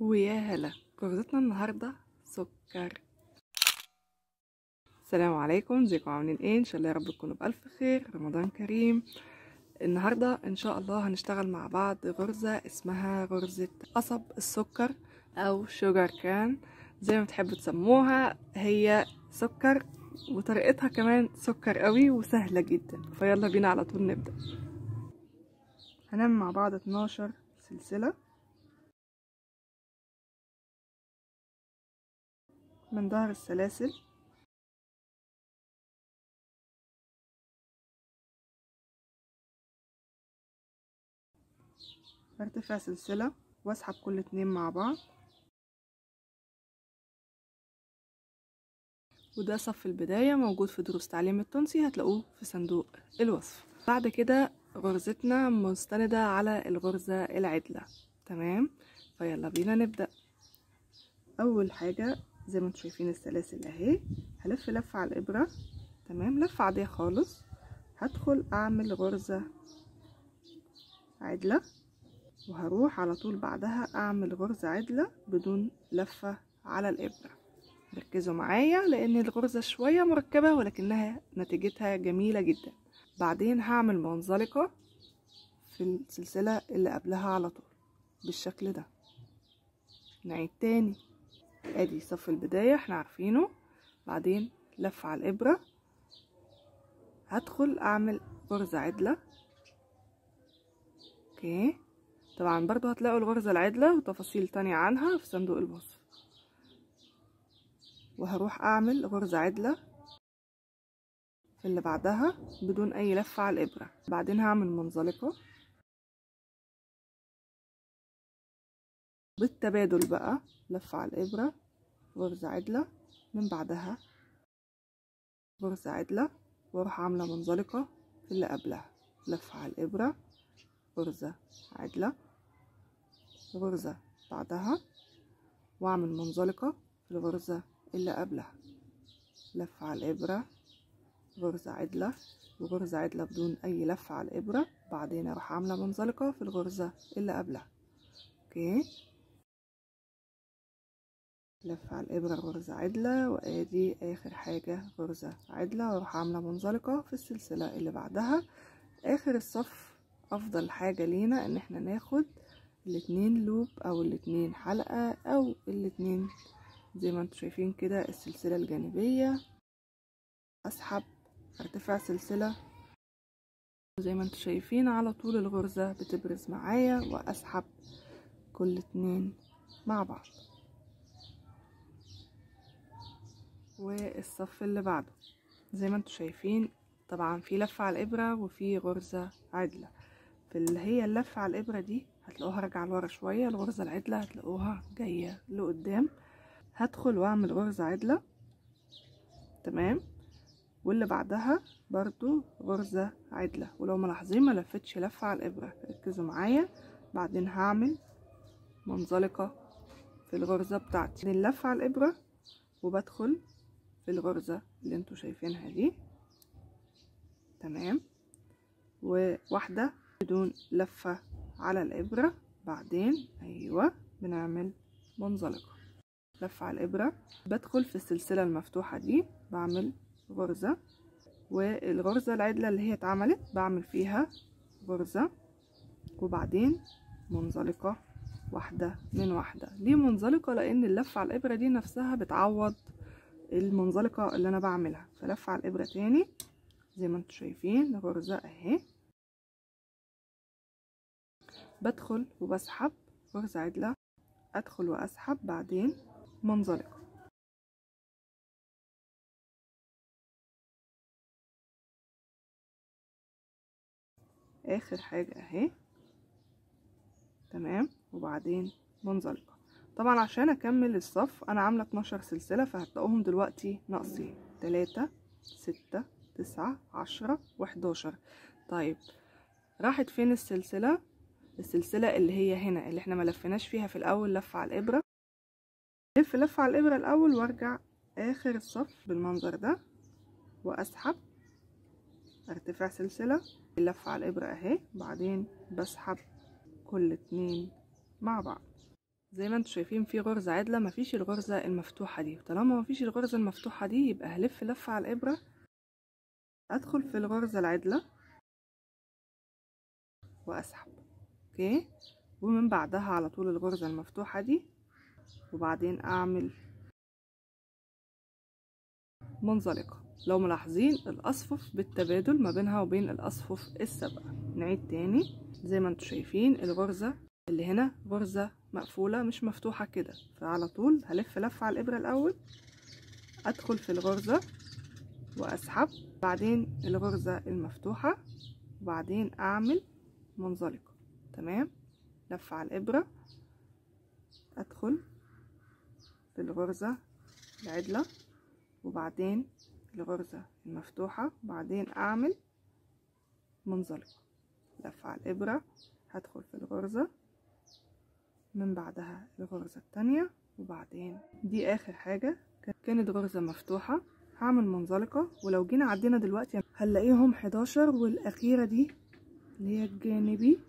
ويا هلا. كفتنا النهارده سكر. السلام عليكم، ازيكم عاملين ايه؟ ان شاء الله يا رب تكونوا بالف خير، رمضان كريم. النهارده ان شاء الله هنشتغل مع بعض غرزه اسمها غرزه قصب السكر او شوجر كان زي ما بتحبوا تسموها. هي سكر وطريقتها كمان سكر قوي وسهله جدا، فيلا بينا على طول نبدا. هنعمل مع بعض 12 سلسله من ظهر السلاسل، برتفع سلسلة واسحب كل اتنين مع بعض، وده صف البداية موجود في دروس تعليم التونسي، هتلاقوه في صندوق الوصف. بعد كده غرزتنا مستندة على الغرزة العدلة، تمام؟ فيلا بينا نبدأ. أول حاجة زي ما انتم شايفين السلاسل اهي، هلف لفه على الابره، تمام، لفه عاديه خالص. هدخل اعمل غرزه عدله وهروح على طول بعدها اعمل غرزه عدله بدون لفه على الابره. ركزوا معايا لان الغرزه شويه مركبه ولكنها نتيجتها جميله جدا. بعدين هعمل منزلقه في السلسله اللي قبلها على طول بالشكل ده. نعيد تاني، ادي صف البداية احنا عارفينه، بعدين لف على الابرة، هدخل اعمل غرزة عدلة. اوكي، طبعا برضو هتلاقوا الغرزة العدلة وتفاصيل تانية عنها في صندوق الوصف. وهروح اعمل غرزة عدلة في اللي بعدها بدون اي لفة على الابرة، بعدين هعمل منزلقة بالتبادل بقى، لفه على الابره، غرزه عدله، من بعدها غرزه عدله، واروح عامله منزلقه في اللي قبلها، لفه على الابره، غرزه عدله، غرزه بعدها، واعمل منزلقه في الغرزه اللي قبلها، لفه على الابره، غرزه عدله، وغرزه عدله بدون اي لفه على الابره، بعدين اروح عامله منزلقه في الغرزه اللي قبلها. اوكي، لف على الابره، غرزه عدله، وادي اخر حاجه غرزه عدله، واروح عامله منزلقه في السلسله اللي بعدها اخر الصف. افضل حاجه لينا ان احنا ناخد الاتنين لوب او الاتنين حلقه او الاتنين زي ما انتم شايفين كده السلسله الجانبيه. اسحب ارتفع سلسله زي ما انتم شايفين، على طول الغرزه بتبرز معايا، واسحب كل اتنين مع بعض. والصف اللي بعده زي ما انتم شايفين طبعا في لفه على الابره وفي غرزه عدله. في اللي هي اللفه على الابره دي هتلاقوها راجعه لورا شويه، الغرزه العدله هتلاقوها جايه لقدام. هدخل واعمل غرزه عدله، تمام، واللي بعدها برضو غرزه عدله، ولو ملاحظين ما لفتش لفه على الابره، ركزوا معايا. بعدين هعمل منزلقه في الغرزه بتاعتي، اللفه على الابره، وبدخل في الغرزة اللي انتوا شايفينها دي، تمام، وواحدة بدون لفة على الإبرة، بعدين أيوة بنعمل منزلقة، لفة على الإبرة، بدخل في السلسلة المفتوحة دي، بعمل غرزة، والغرزة العدلة اللي هي اتعملت بعمل فيها غرزة، وبعدين منزلقة واحدة من واحدة. ليه منزلقة؟ لأن اللفة على الإبرة دي نفسها بتعوض المنزلقة اللي انا بعملها، فلف على الابرة تاني زي ما انتم شايفين، غرزة اهي، بدخل وبسحب غرزة عدلة، ادخل واسحب، بعدين منزلقة. اخر حاجة اهي، تمام، وبعدين منزلقة. طبعا عشان اكمل الصف انا عامله 12 سلسله، فهتلاقوهم دلوقتي ناقصين 3 6 9 10 و11. طيب راحت فين السلسله؟ السلسله اللي هي هنا اللي احنا ما لفناش فيها في الاول لفه على الابره، لف لفه على الابره الاول وارجع اخر الصف بالمنظر ده، واسحب ارتفع سلسله، اللفه على الابره اهي، بعدين بسحب كل اتنين مع بعض. زي ما انتوا شايفين في غرزة عادلة، مفيش الغرزة المفتوحة دي. طالما مفيش الغرزة المفتوحة دي يبقى هلف لفة على الابرة، ادخل في الغرزة العادلة واسحب، اوكي، ومن بعدها على طول الغرزة المفتوحة دي، وبعدين اعمل منزلقة. لو ملاحظين الاصفف بالتبادل ما بينها وبين الاصفف السابقة. نعيد تاني، زي ما انتوا شايفين الغرزة اللي هنا غرزة مقفولة مش مفتوحة كده، فعلى طول هلف لفة على الابرة الاول، ادخل في الغرزة واسحب، بعدين الغرزة المفتوحة، وبعدين اعمل منزلقة. تمام، لفة على الابرة، ادخل في الغرزة العدلة وبعدين الغرزة المفتوحة، وبعدين اعمل منزلقة، لفة على الابرة، هدخل في الغرزة، من بعدها الغرزة التانية، وبعدين دي اخر حاجة كانت غرزة مفتوحة هعمل منزلقة. ولو جينا عدينا دلوقتي هنلاقيهم 11، والاخيرة دي اللي هي الجانبي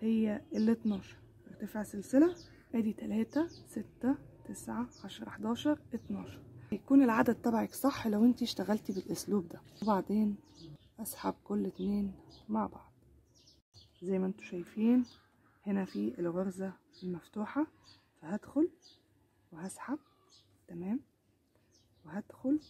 هي ال 12. ارتفع سلسلة، ادي 3 6 9 10 11 12. يكون العدد تبعك صح لو انتي اشتغلتي بالاسلوب ده. وبعدين اسحب كل اتنين مع بعض. زي ما انتوا شايفين هنا في الغرزة المفتوحة، فهدخل وهسحب، تمام، وهدخل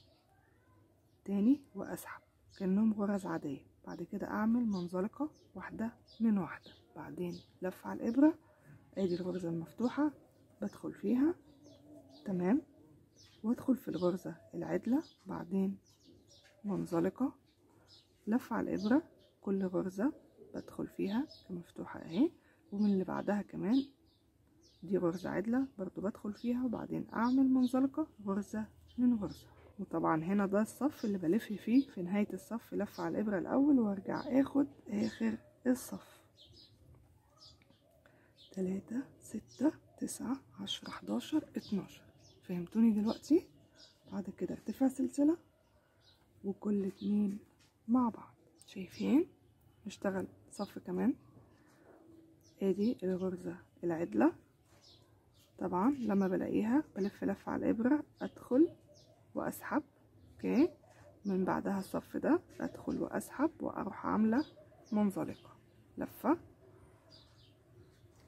تاني واسحب كأنهم غرز عادية. بعد كده اعمل منزلقة واحدة من واحدة، بعدين لف على الابرة، ادي الغرزة المفتوحة بدخل فيها، تمام، وادخل في الغرزة العدلة، بعدين منزلقة، لف على الابرة، كل غرزة بدخل فيها كمفتوحة اهي، ومن اللي بعدها كمان دي غرزة عدلة برضو بدخل فيها، وبعدين اعمل منزلقة، غرزة من غرزة. وطبعا هنا ده الصف اللي بلف فيه، في نهاية الصف لف على الابرة الاول، وارجع اخد اخر الصف. 3 6 9 10 11 12. فهمتوني دلوقتي؟ بعد كده ارتفع سلسلة وكل اتنين مع بعض. شايفين؟ نشتغل صف كمان. ادي الغرزة العدلة، طبعا لما بلاقيها بلف لفة على الابرة، ادخل واسحب، اوكي، من بعدها الصف ده ادخل واسحب، واروح عاملة منزلقة، لفة،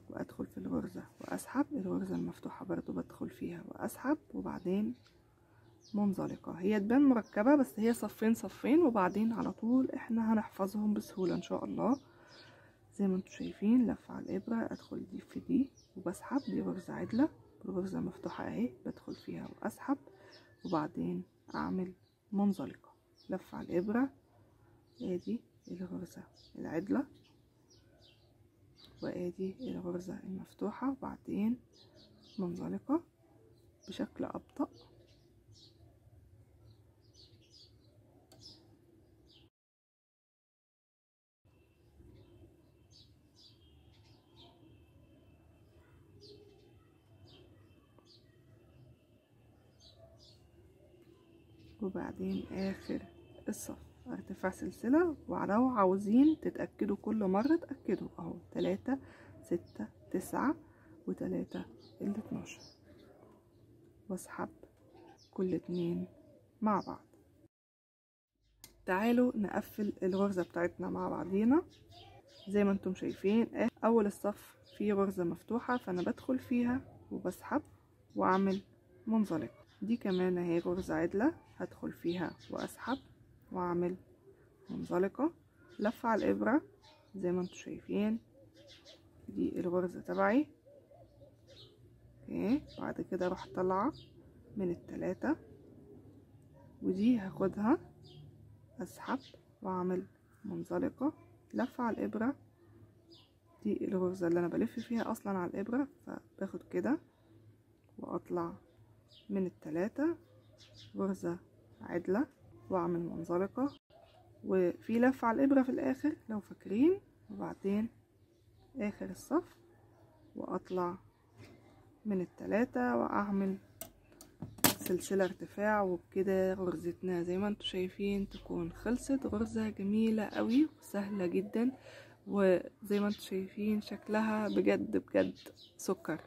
وادخل في الغرزة واسحب، الغرزة المفتوحة برضو بدخل فيها واسحب، وبعدين منزلقة. هي تبان مركبة بس هي صفين صفين، وبعدين على طول احنا هنحفظهم بسهولة ان شاء الله. زي ما انتوا شايفين لفة على الابرة، ادخل دي في دي وبسحب، دي غرزة عدلة، الغرزة مفتوحة اهي بدخل فيها واسحب، وبعدين اعمل منزلقة، لفة على الابرة، ادي الغرزة العدلة، وادي الغرزة المفتوحة، وبعدين منزلقة بشكل أبطأ. وبعدين آخر الصف ارتفاع سلسلة. ولو عاوزين تتأكدوا كل مرة تأكدوا اهو 3 6 9 و3 ال12، واسحب كل اتنين مع بعض. تعالوا نقفل الغرزة بتاعتنا مع بعضينا. زي ما انتم شايفين اول الصف فيه غرزة مفتوحة، فانا بدخل فيها وبسحب واعمل منزلقة. دي كمان اهي غرزة عدلة، هدخل فيها واسحب واعمل منزلقة، لفة على الابرة. زي ما انتوا شايفين دي الغرزة تبعي، اوكي، بعد كده اروح طالعة من ال3، ودي هاخدها اسحب واعمل منزلقة، لفة على الابرة، دي الغرزة اللي انا بلف فيها اصلا على الابرة، فباخد كده واطلع من ال3، غرزة عدلة، واعمل منزلقة، وفي لفة على الابرة في الاخر لو فاكرين، وبعدين اخر الصف، واطلع من ال3 واعمل سلسلة ارتفاع. وبكده غرزتنا زي ما انتوا شايفين تكون خلصت. غرزة جميلة قوي وسهلة جدا، وزي ما انتوا شايفين شكلها بجد بجد سكر.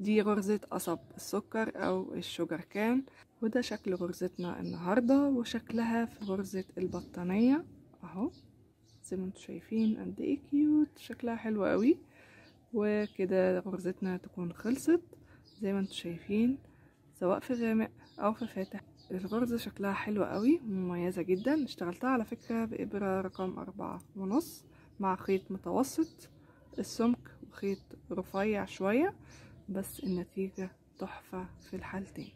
دي غرزة قصب السكر أو الشوجر كان، وده شكل غرزتنا النهاردة وشكلها في غرزة البطانية اهو زي ما انتوا شايفين قد ايه كيوت، شكلها حلو قوي. وكده غرزتنا تكون خلصت زي ما انتوا شايفين، سواء في غامق او في فاتح. الغرزة شكلها حلو قوي ومميزة جدا، اشتغلتها على فكرة بإبرة رقم 4.5 مع خيط متوسط السمك وخيط رفيع شوية، بس النتيجة تحفة في الحالتين.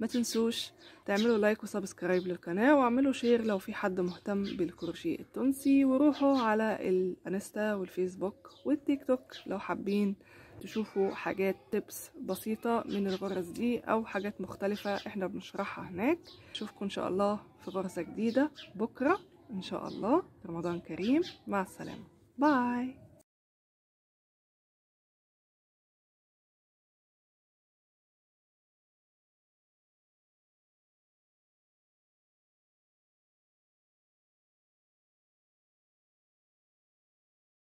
ما تنسوش تعملوا لايك وسبسكرايب للقناة، واعملوا شير لو في حد مهتم بالكروشيه التونسي، وروحوا على الانستا والفيسبوك والتيك توك لو حابين تشوفوا حاجات تبس بسيطة من الغرز دي او حاجات مختلفة احنا بنشرحها هناك. اشوفكم ان شاء الله في غرزة جديدة بكرة ان شاء الله. رمضان كريم، مع السلامة، باي.